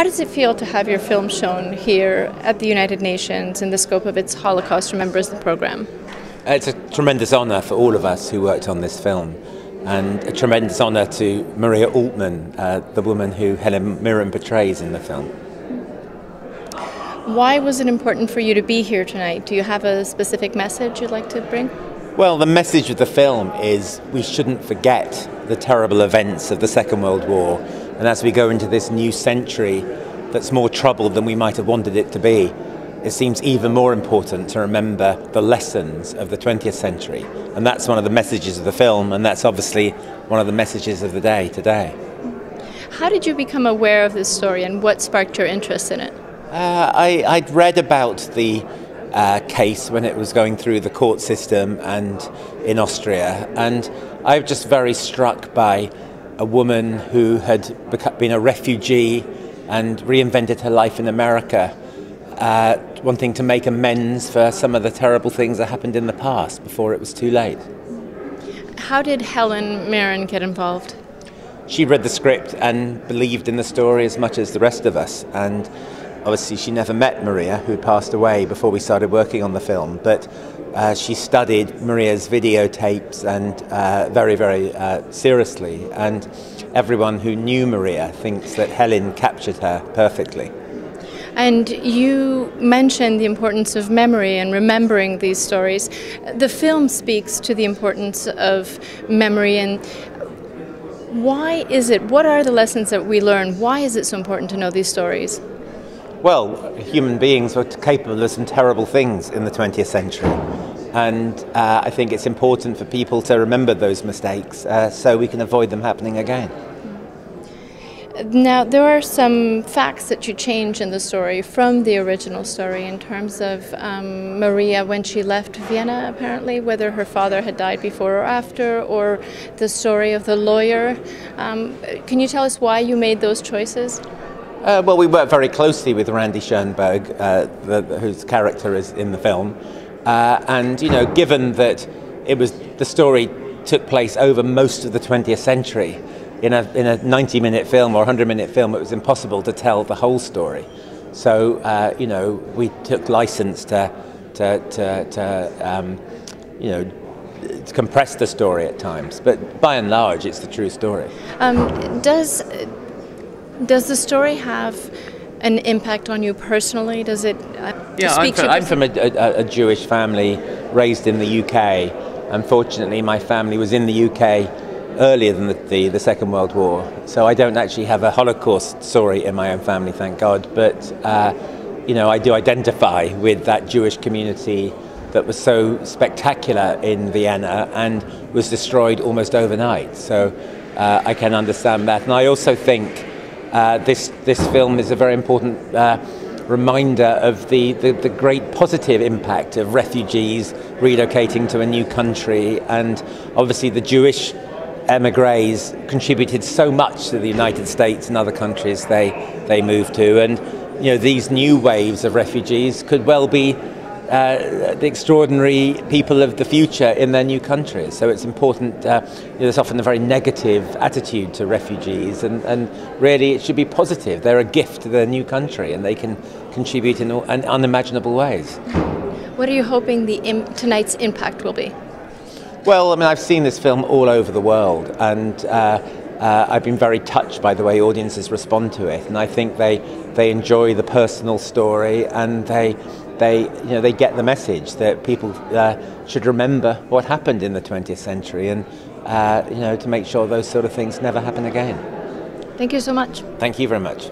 How does it feel to have your film shown here at the United Nations in the scope of its Holocaust Remembrance program? It's a tremendous honour for all of us who worked on this film, and a tremendous honour to Maria Altman, the woman who Helen Mirren portrays in the film. Why was it important for you to be here tonight? Do you have a specific message you'd like to bring? Well, the message of the film is we shouldn't forget the terrible events of the Second World War, and as we go into this new century that's more troubled than we might have wanted it to be, it seems even more important to remember the lessons of the 20th century. And that's one of the messages of the film, and that's obviously one of the messages of the day today. How did you become aware of this story, and what sparked your interest in it? I'd read about the case when it was going through the court system and in Austria, and I was just very struck by a woman who had been a refugee and reinvented her life in America, wanting to make amends for some of the terrible things that happened in the past before it was too late. How did Helen Mirren get involved? She read the script and believed in the story as much as the rest of us, and obviously she never met Maria, who passed away before we started working on the film, but she studied Maria's videotapes and very, very seriously, and everyone who knew Maria thinks that Helen captured her perfectly. And you mentioned the importance of memory and remembering these stories. The film speaks to the importance of memory, and why is it, what are the lessons that we learn? Why is it so important to know these stories? Well, human beings were capable of some terrible things in the 20th century. And I think it's important for people to remember those mistakes so we can avoid them happening again. Now, there are some facts that you change in the story from the original story in terms of Maria when she left Vienna, apparently, whether her father had died before or after, or the story of the lawyer. Can you tell us why you made those choices? Well, we worked very closely with Randy Schoenberg, whose character is in the film, and you know, given that it was the story took place over most of the 20th century. In a 90-minute film or 100-minute film, it was impossible to tell the whole story. So, you know, we took license to compress the story at times. But by and large, it's the true story. Does the story have an impact on you personally? Does it speak to you? I'm from a Jewish family raised in the UK. Unfortunately, my family was in the UK earlier than the Second World War, so I don't actually have a Holocaust story in my own family, thank God, but you know, I do identify with that Jewish community that was so spectacular in Vienna and was destroyed almost overnight, so I can understand that. And I also think this film is a very important reminder of the great positive impact of refugees relocating to a new country, and obviously the Jewish emigres contributed so much to the United States and other countries they moved to, and you know, these new waves of refugees could well be the extraordinary people of the future in their new countries. So it's important. You know, there's often a very negative attitude to refugees, and really it should be positive. They're a gift to their new country, and they can contribute in unimaginable ways. What are you hoping tonight's impact will be? Well, I mean, I've seen this film all over the world, and I've been very touched by the way audiences respond to it. And I think they enjoy the personal story, and they get the message that people should remember what happened in the 20th century, and you know, to make sure those sort of things never happen again. Thank you so much. Thank you very much.